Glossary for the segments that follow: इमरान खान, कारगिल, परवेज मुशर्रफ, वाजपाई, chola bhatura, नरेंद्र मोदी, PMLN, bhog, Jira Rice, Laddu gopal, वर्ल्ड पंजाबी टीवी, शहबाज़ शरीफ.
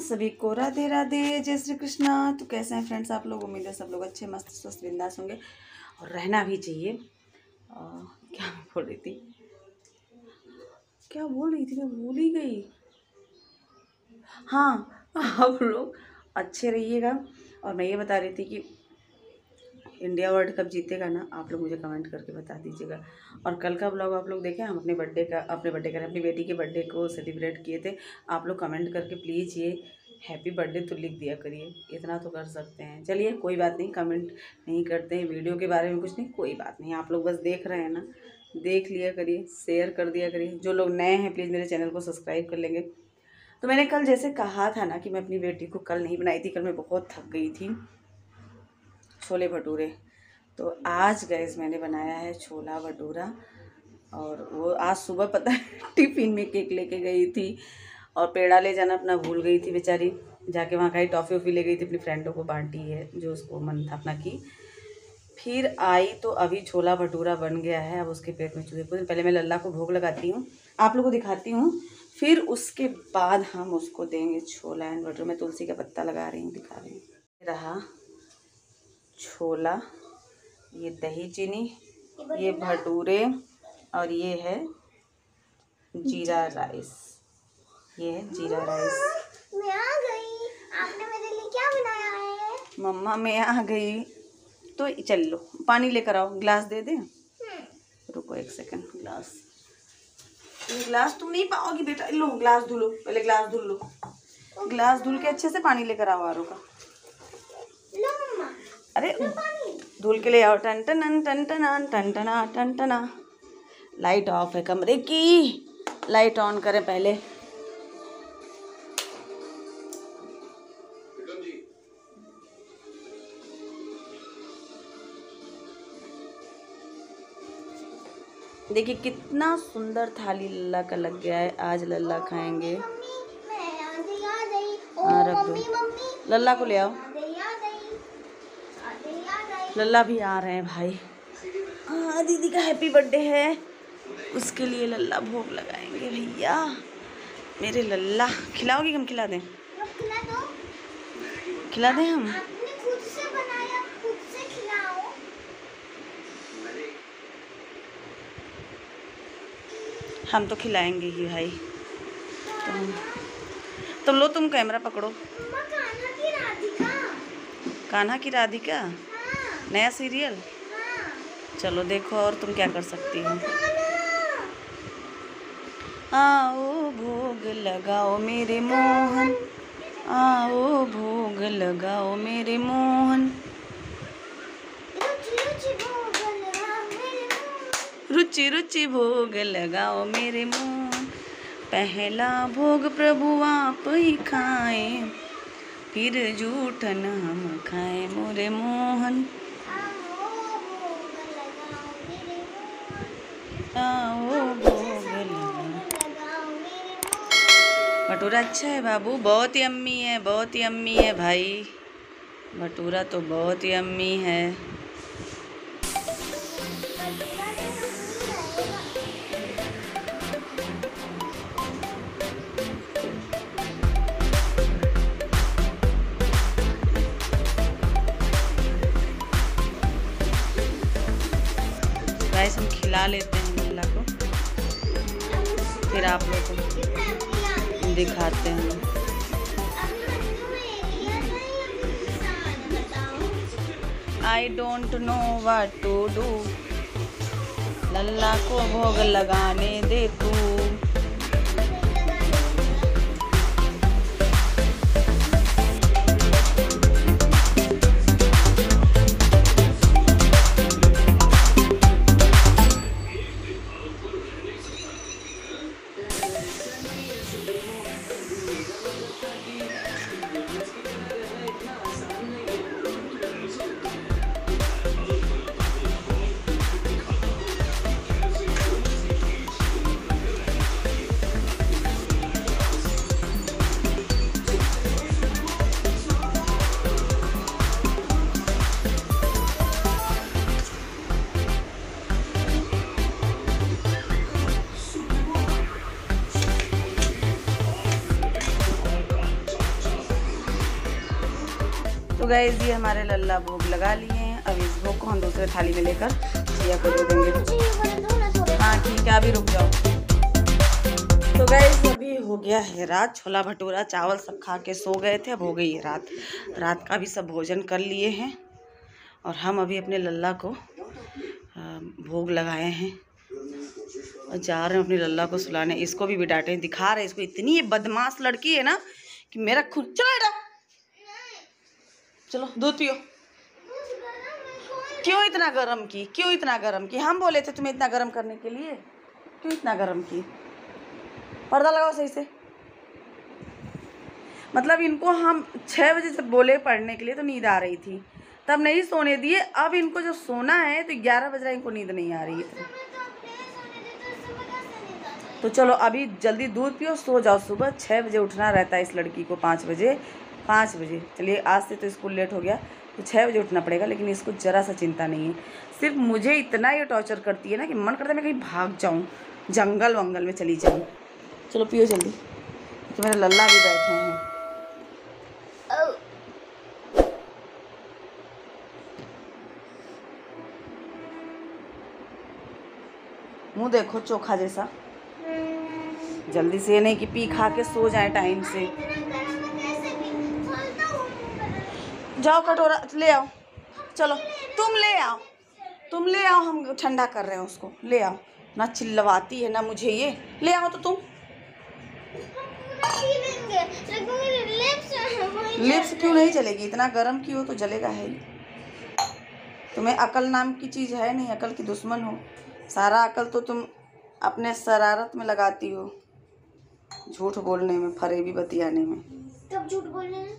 सभी को राधे राधे, जय श्री कृष्णा। तो कैसे हैं फ्रेंड्स आप लोग? उम्मीद है सब लोग अच्छे मस्त स्वस्थ बिंदास होंगे और रहना भी चाहिए। क्या बोल रही थी मैं भूल ही गई। हाँ, आप लोग अच्छे रहिएगा। और मैं ये बता रही थी कि इंडिया वर्ल्ड कप जीतेगा ना, आप लोग मुझे कमेंट करके बता दीजिएगा। और कल का ब्लॉग आप लोग देखें, हम अपनी बेटी के बर्थडे को सेलिब्रेट किए थे। आप लोग कमेंट करके प्लीज़ ये हैप्पी बर्थडे तो लिख दिया करिए, इतना तो कर सकते हैं। चलिए कोई बात नहीं, कमेंट नहीं करते हैं वीडियो के बारे में कुछ नहीं, कोई बात नहीं। आप लोग बस देख रहे हैं ना, देख लिया करिए, शेयर कर दिया करिए। जो लोग नए हैं प्लीज़ मेरे चैनल को सब्सक्राइब कर लेंगे। तो मैंने कल जैसे कहा था ना कि मैं अपनी बेटी को कल नहीं बनाई थी, कल मैं बहुत थक गई थी छोले भटूरे। तो आज गैस मैंने बनाया है छोला भटूरा, और वो आज सुबह पता है टिफ़िन में केक लेके गई थी और पेड़ा ले जाना अपना भूल गई थी बेचारी। जाके वहाँ का ही टॉफ़ी वॉफ़ी ले गई थी, अपनी फ्रेंडों को बांटी है जो उसको मन था अपना की। फिर आई तो अभी छोला भटूरा बन गया है। अब उसके पेट में चूहे। पहले मैं लल्ला को भोग लगाती हूँ, आप लोगों को दिखाती हूँ, फिर उसके बाद हम उसको देंगे छोला एंड भटूरा। मैं तुलसी का पत्ता लगा रही हूँ, दिखा रही हूँ। रहा छोला, ये दही चीनी, ये भटूरे, और ये है जीरा राइस। ये है जीरा राइस। मैं आ गई, आपने मेरे लिए क्या बनाया है? मम्मा मैं आ गई। तो चल लो पानी लेकर आओ, ग्लास दे दे। रुको एक सेकंड, ग्लास, ये ग्लास तुम नहीं पाओगी बेटा। लो ग्लास धुलो, पहले ग्लास धुल लो। ग्लास धुल के अच्छे से पानी लेकर आओ आरो का। अरे धूल के ले आओ। टन टन टन टना टन टना। लाइट ऑफ है कमरे की, लाइट ऑन करें पहले। देखिए कितना सुंदर थाली लल्ला का लग गया है। आज लल्ला खाएंगे। हाँ रख दो, लल्ला को ले आओ। लल्ला भी आ रहे हैं भाई। हाँ दीदी का हैप्पी बर्थडे है, उसके लिए लल्ला भोग लगाएंगे। भैया मेरे लल्ला, खिलाओगी हम? खिला दें, खिला दें हम। आपने खुद से बनाया, खुद से खिलाओ। हम तो खिलाएंगे ही भाई। तो लो तुम कैमरा पकड़ो। कान्हा की राधिका नया सीरियल। हाँ। चलो देखो और तुम क्या कर सकती हो। आओ भोग लगाओ मेरे मोहन, आओ भोग लगाओ मेरे मोहन, रुचि रुचि भोग लगाओ मेरे मोहन। पहला भोग प्रभु आप ही खाएं, फिर जूठन हम खाएं मोरे मोहन। भटूरा अच्छा है बाबू, बहुत ही अम्मी है, बहुत ही अम्मी है भाई। भटूरा तो बहुत ही अम्मी है। हम खिला लेते हैं लल्ला को, फिर आप लोगों को दिखाते हैं। I don't know what to do, लल्ला को भोग लगाने दे तू। गाइस ये हमारे लल्ला भोग लगा लिए हैं। अब इस भोग को हम दूसरे थाली में लेकर जिया को दे देंगे। हाँ ठीक है, अभी रुक जाओ। तो गाइस अभी हो गया है रात, छोला भटूरा चावल सब खा के सो गए थे। अब हो गई है रात, रात का भी सब भोजन कर लिए हैं और हम अभी अपने लल्ला को भोग लगाए हैं और जा रहे हैं अपने लल्ला को सुलाने। इसको भी डांटे, दिखा रहे इसको, इतनी बदमाश लड़की है ना कि मेरा खुद। चलो बेटा चलो दूध पियो। क्यों इतना गर्म की, क्यों इतना गर्म की? हम बोले थे तुम्हें इतना गर्म करने के लिए, क्यों इतना गर्म की? पर्दा लगाओ सही से। मतलब इनको हम 6 बजे जब बोले पढ़ने के लिए तो नींद आ रही थी, तब नहीं सोने दिए। अब इनको जब सोना है तो 11 बज रहा है, इनको नींद नहीं आ रही है। तो चलो अभी जल्दी दूध पियो, सो जाओ। सुबह 6 बजे उठना रहता है इस लड़की को, 5 बजे। चलिए आज से तो स्कूल लेट हो गया तो 6 बजे उठना पड़ेगा, लेकिन इसको ज़रा सा चिंता नहीं है। सिर्फ मुझे इतना ये टॉर्चर करती है ना कि मन करता है मैं कहीं भाग जाऊँ, जंगल वंगल में चली जाऊँ। चलो पियो जल्दी, तो मेरा लल्ला भी बैठे हैं। मुँह देखो चोखा जैसा। जल्दी से, ये नहीं कि पी खा के सो जाए टाइम से। जाओ कटोरा ले आओ, चलो तुम ले आओ, तुम ले आओ, हम ठंडा कर रहे हैं उसको, ले आओ। ना चिल्लवाती है ना मुझे ये, ले आओ तो तुम। लिप्स क्यों नहीं चलेगी? इतना गर्म की हो तो जलेगा है। तुम्हें अकल नाम की चीज़ है नहीं, अकल की दुश्मन हो। सारा अकल तो तुम अपने शरारत में लगाती हो, झूठ बोलने में, फरेबी बतियाने में। कब झूठ बोलने में?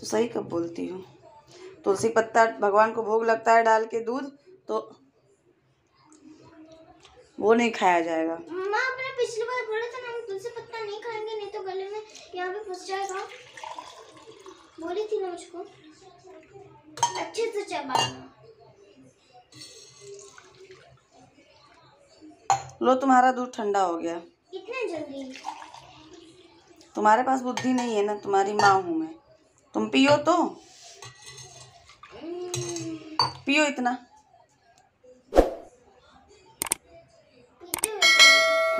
तो सही कब बोलती हो? तुलसी पत्ता भगवान को भोग लगता है डाल के दूध, तो वो नहीं खाया जाएगा। माँ आपने पिछली बार बोला था ना हम तुलसी पत्ता नहीं खाएंगे, नहीं तो गले में यहाँ पे फंस जाएगा। बोली थी ना मुझको, अच्छे से चबाना। लो तुम्हारा दूध ठंडा हो गया। इतना जल्दी? तुम्हारे पास बुद्धि नहीं है ना, तुम्हारी माँ हूँ मैं। तुम पियो तो पियो, इतना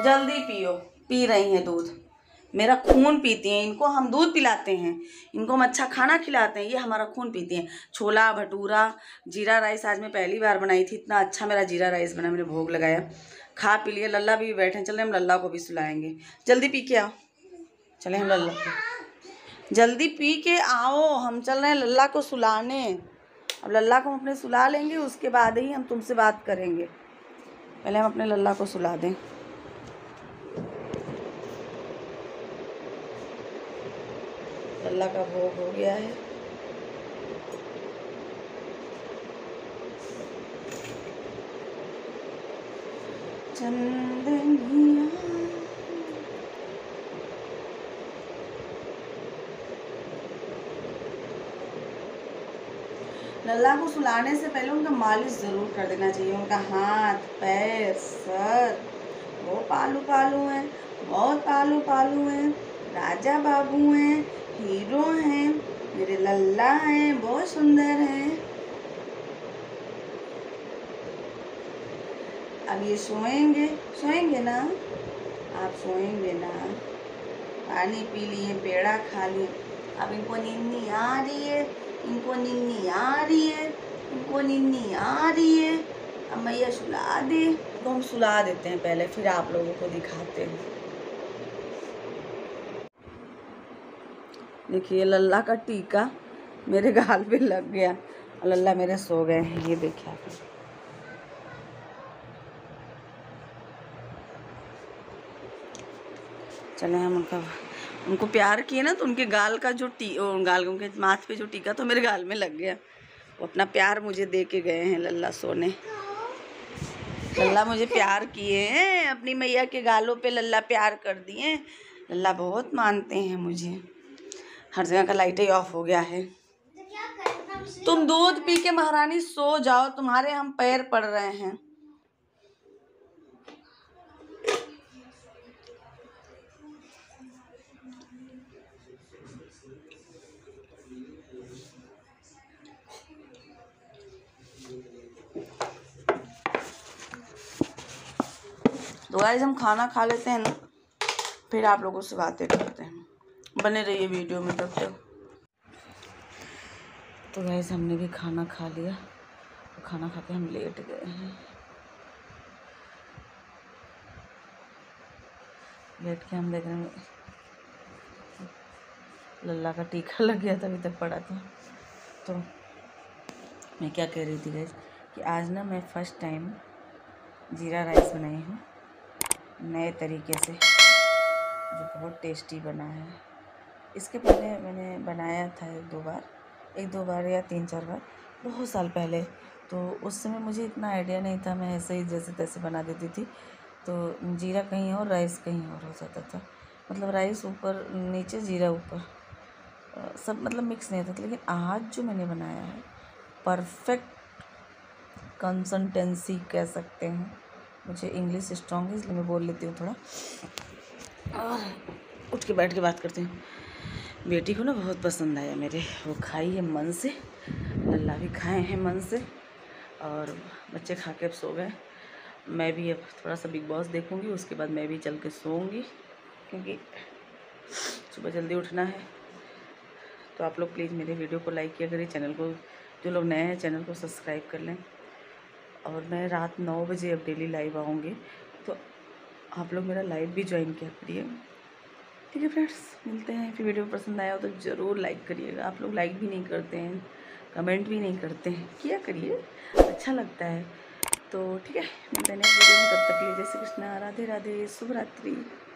जल्दी पियो। पी रही हैं दूध, मेरा खून पीती हैं। इनको हम दूध पिलाते हैं, इनको हम अच्छा खाना खिलाते हैं, ये हमारा खून पीती हैं। छोला भटूरा, जीरा राइस आज मैं पहली बार बनाई थी, इतना अच्छा मेरा जीरा राइस बना। मैंने भोग लगाया, खा पी लिए, लल्ला भी बैठे हैं। चले हम लल्ला को भी सुलाएंगे। जल्दी पी के आओ, चले हम लल्ला को, जल्दी पी के आओ। हम चल रहे हैं लल्ला को सुलाने। अब लल्ला को हम अपने सुला लेंगे, उसके बाद ही हम तुमसे बात करेंगे। पहले हम अपने लल्ला को सुला दें। लल्ला का भोग हो गया है। चंदनिया लल्ला को सुलाने से पहले उनका मालिश जरूर कर देना चाहिए। उनका हाथ, पैर, सर वो पालू पालू हैं, बहुत पालू पालू हैं। राजा बाबू हैं, हीरो हैं, मेरे लल्ला हैं, बहुत सुंदर हैं। अब ये सोएंगे, सोएंगे ना आप, सोएंगे ना। पानी पी लिए, पेड़ा खा लिए, अब इनको नींद आ रही है, इनको नींद आ रही है, इनको नींद आ रही है। अब मैया सुला दे, तो हम सुला देते हैं पहले, फिर आप लोगों को दिखाते हैं। देखिए लल्ला का टीका मेरे गाल पे लग गया, लल्ला मेरे सो गए हैं। ये देखिए आपने, चले हम उनका, उनको प्यार किए ना तो उनके गाल का जो गाल उनके माथ पे जो टीका तो मेरे गाल में लग गया। वो अपना प्यार मुझे दे के गए हैं लल्ला सोने। लल्ला मुझे प्यार किए हैं, अपनी मैया के गालों पे लल्ला प्यार कर दिए। लल्ला बहुत मानते हैं मुझे। हर जगह का लाइट ही ऑफ हो गया है। तुम दूध पी के महारानी सो जाओ, तुम्हारे हम पैर पड़ रहे हैं। तो गाइस हम खाना खा लेते हैं ना, फिर आप लोगों से बातें करते हैं, बने रहिए वीडियो में तब तक। तो गाइस हमने भी खाना खा लिया, तो खाना खा के हम लेट गए हैं। लेट के हम देख रहे हैं लल्ला का टीका लग गया था, अभी तक पड़ा था। तो मैं क्या कह रही थी गाइस कि आज ना मैं फर्स्ट टाइम जीरा राइस बनाई हूँ नए तरीके से, जो बहुत टेस्टी बना है। इसके पहले मैंने बनाया था एक दो बार या 3-4 बार बहुत साल पहले, तो उस समय मुझे इतना आइडिया नहीं था, मैं ऐसे ही जैसे तैसे बना देती थी। तो जीरा कहीं और राइस कहीं और हो जाता था, मतलब राइस ऊपर नीचे जीरा ऊपर, सब मतलब मिक्स नहीं होता था। लेकिन आज जो मैंने बनाया है परफेक्ट कंसिस्टेंसी कह सकते हैं, मुझे इंग्लिश स्ट्रॉन्ग है इसलिए मैं बोल लेती हूँ थोड़ा। और उठ के बैठ के बात करती हूँ। बेटी को ना बहुत पसंद आया मेरे, वो खाई है मन से, लल्ला भी खाए हैं मन से, और बच्चे खा के अब सो गए। मैं भी अब थोड़ा सा बिग बॉस देखूँगी, उसके बाद मैं भी चल के सोऊँगी क्योंकि सुबह जल्दी उठना है। तो आप लोग प्लीज़ मेरे वीडियो को लाइक किया करिए, चैनल को जो लोग नए हैं चैनल को सब्सक्राइब कर लें। और मैं रात 9 बजे अब डेली लाइव आऊँगी, तो आप लोग मेरा लाइव भी ज्वाइन किया करिए। ठीक है फ्रेंड्स, मिलते हैं। फिर वीडियो पसंद आया हो तो ज़रूर लाइक करिएगा। आप लोग लाइक भी नहीं करते हैं, कमेंट भी नहीं करते हैं, किया करिए, अच्छा लगता है। तो ठीक है, मिलते हैं नेक्स्ट वीडियो में, तब तक के लिए जय श्री कृष्णा, राधे राधे, शुभ रात्रि।